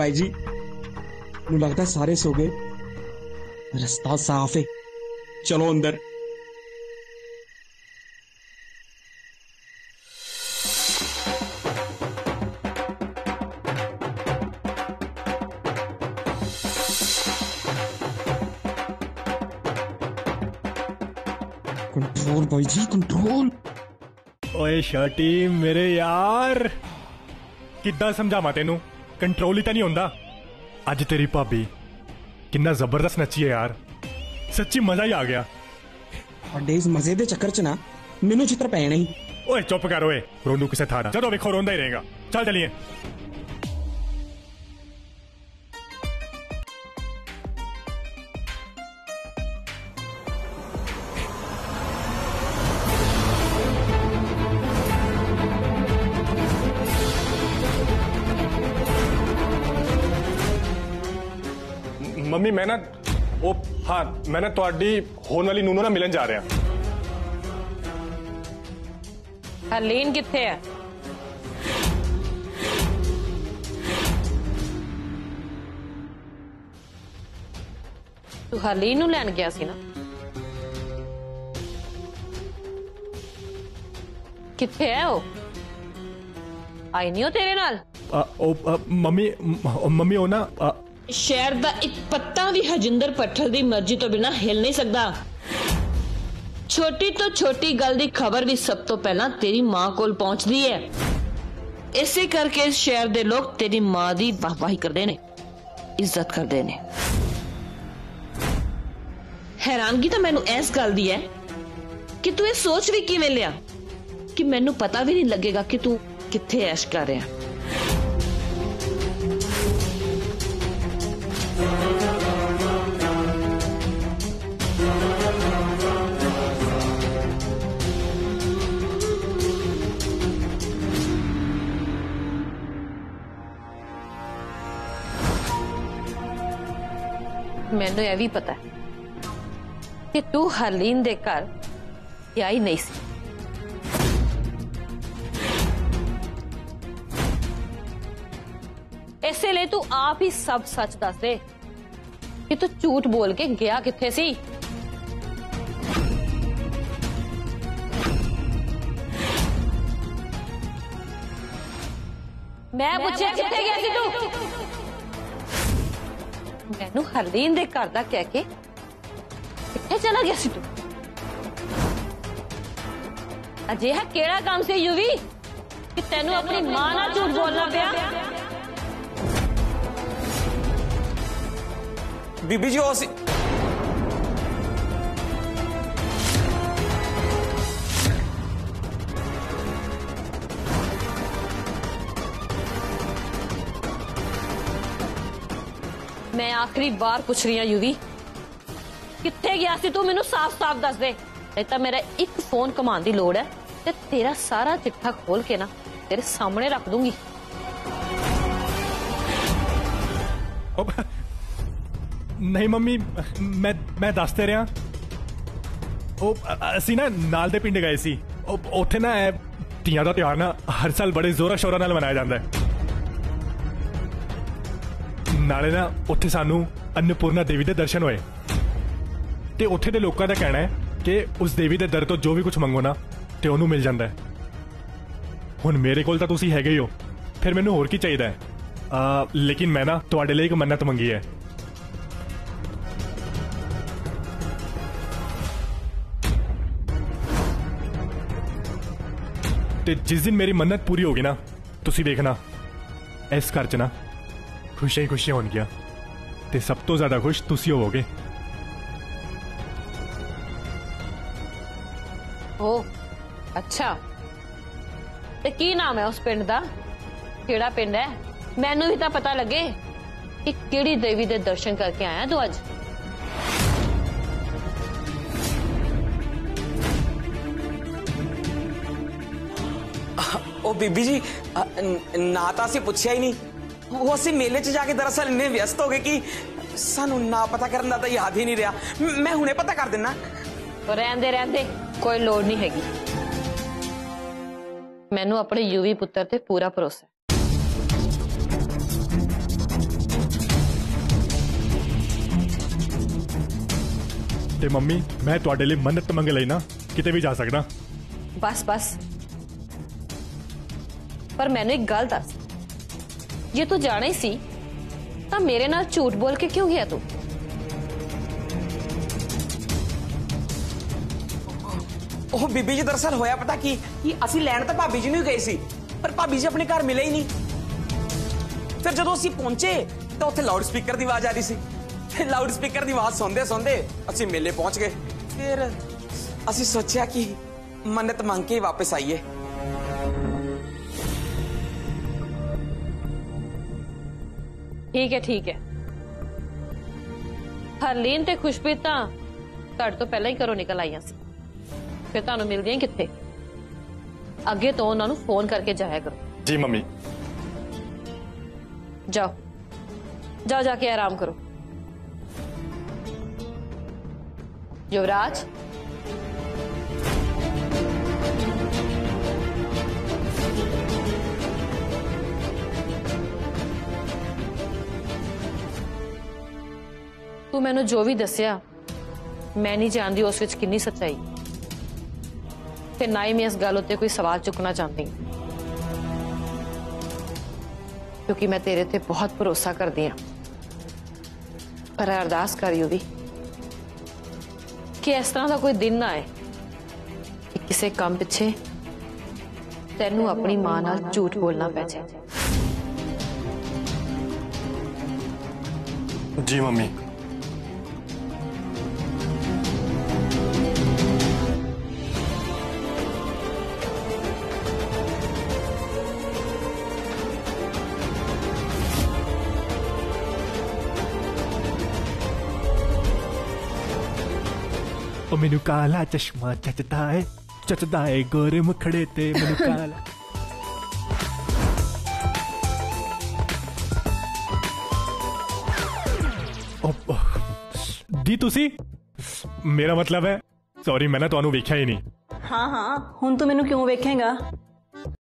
By जी, मुझे लगता है सारे सो गए। रास्ता साफ है, चलो अंदर। कंट्रोल भाई जी, कंट्रोल। ओए शर्टी मेरे यार, कितना समझावा तेनू, कंट्रोल ही तो नहीं होंदा। अज तेरी भाभी कितना जबरदस्त नची है यार, सच्ची मजा ही आ गया। और इस मजे दे चक्कर च ना मेनू चित्र पैने ही। ओए चुप कर, ओए रोनू किसे थारा, जदों वेखो रोंदा ही रहेगा। चल चलिए। मम्मी मैं ना ओ हाँ, मैं ना तुहाडी होने वाली नूनू ना मिलन जा रहा। हरलीन किथे है? तू हरलीन नू लैन गया सी ना? किथे है वो? आई नहीं हो तेरे नाल? मम्मी हो ना शहर का एक पत्ता भी हरजिंदर पठल की मर्जी तो बिना हिल नहीं सकता। छोटी तो छोटी गल की खबर भी सब तो पहला तेरी मां कोल पहुंचती है। इसी करके इस शहर के लोग तेरी मां की वाहवाही करते ने, इज्जत करते ने। हैरानगी तो मैनू इस गल की है कि तू ये सोच भी किवें लिया कि मैनू पता भी नहीं लगेगा कि तू कित्थे ऐश कर रहा है। मैनू यह भी पता है कि तू हरलीन दे घर गया ही नहीं सी। इसलिए तू आप ही सब सच दस दे कि तू झूठ बोल के गया किथे सी। मैं पूछे किथे गया सी तू? मैनू हरलीन दे घर दा कह के किथे चला गया सी तू? अजिहा केड़ा काम से युवी कि तैनू अपनी मां नाल झूठ बोलना पिया? बीबी जी ओसी मैं आखिरी बार पूछ रही हूं युवी, किथे गया सी तू? मेनू साफ साफ दस दे, नहीं तो मेरा एक फोन कमान की लोड़ है ते तेरा सारा चिट्ठा खोल के ना तेरे सामने रख दूंगी। नहीं मम्मी, मैं दसते रहा। ओ असी ना नाल दे पिंड गए सी, उथे ना तियां दा त्योहार ना हर साल बड़े जोरा शोरा नाल मनाया जाता है। नाले ना उत्थे सानू अन्नपूर्णा देवी दे दर्शन होए ते उत्थे दे लोकां दा कहना है कि उस देवी दे दर तो जो भी कुछ मंगो ना ते ओनू मिल जांदा है। हुण मेरे कोल तां तुसीं हैगे हो, फिर मैनू होर की चाहीदा है? लेकिन मैं ना तुहाडे लई इक मन्नत मंगी है। ते जिस दिन मेरी मन्नत पूरी होगी ना तुसीं देखना इस घर च ना खुशियां खुशियां हो गया ते सब तो ज्यादा खुश तुसी होवोगे। ओ अच्छा, ते की नाम है उस पिंड दा? केड़ा पिंड है? मैनू भी तो पता लगे कि केड़ी देवी दे दर्शन करके आया तू अज। ओ बीबी जी नाता से पूछया ही नहीं, वो असी मेले च जाके दरअसल इन्ने व्यस्त हो गए कि सानू ना पता करने का याद ही नहीं रहा। मैं हुणे पता कर देना। तो रहंदे रहंदे कोई लोड़ नहीं हैगी। मैनू अपने युवी पुत्र ते पूरा भरोसा है। ते मम्मी मैं तुहाडे लई मन्नत मंग लई ना किते भी जा सकदा। बस बस पर मैंने एक गल दस, जे तू जाना ही सी तां मेरे नाल झूठ बोल के क्यों गया तू? ओह बीबी जी दरअसल होया पता की असी लैंड तां भाभी जी नूं गए सी पर भाभी जी अपने घर मिले ही नहीं। फिर जदों असीं पहुंचे तो उत्थे लाउड स्पीकर की आवाज आ रही सी। लाउड स्पीकर की आवाज सुनते सुनते असीं मेले पहुंच गए। फिर असीं सोचिया कि मन्नत मंग के वापस आईए। ठीक है ठीक है, हरलीन ते खुशप्रीत तां तो पहले ही घरों निकल आईयां सी। फिर तुहानूं मिलदियां कित्थे? अगे तो उन्हां नूं फोन करके जाया करो। जी मम्मी। जाओ जाओ जाके आराम करो। युवराज तू मैनू जो भी दस्या मैं नहीं जानती उस विच कितनी सच्चाई ते ना ही मैं इस गल उत्ते कोई सवाल चुकना चाहती क्योंकि मैं तेरे ते बहुत भरोसा करती हाँ। पर अरदास कर युवी कि इस तरह का कोई दिन ना आए कि किसी काम पिछे तेनू अपनी मां नाल झूठ बोलना पै जाए। जी मम्मी। मेनू काला चश्मा जचदा है, जचदा है गोरे मुखड़े ते मेनू काला। दी तुसी मेरा मतलब है सॉरी मैं ना तुहानू वेख्या ही नहीं। हाँ हाँ हुण तू मेनू क्यों वेखेगा?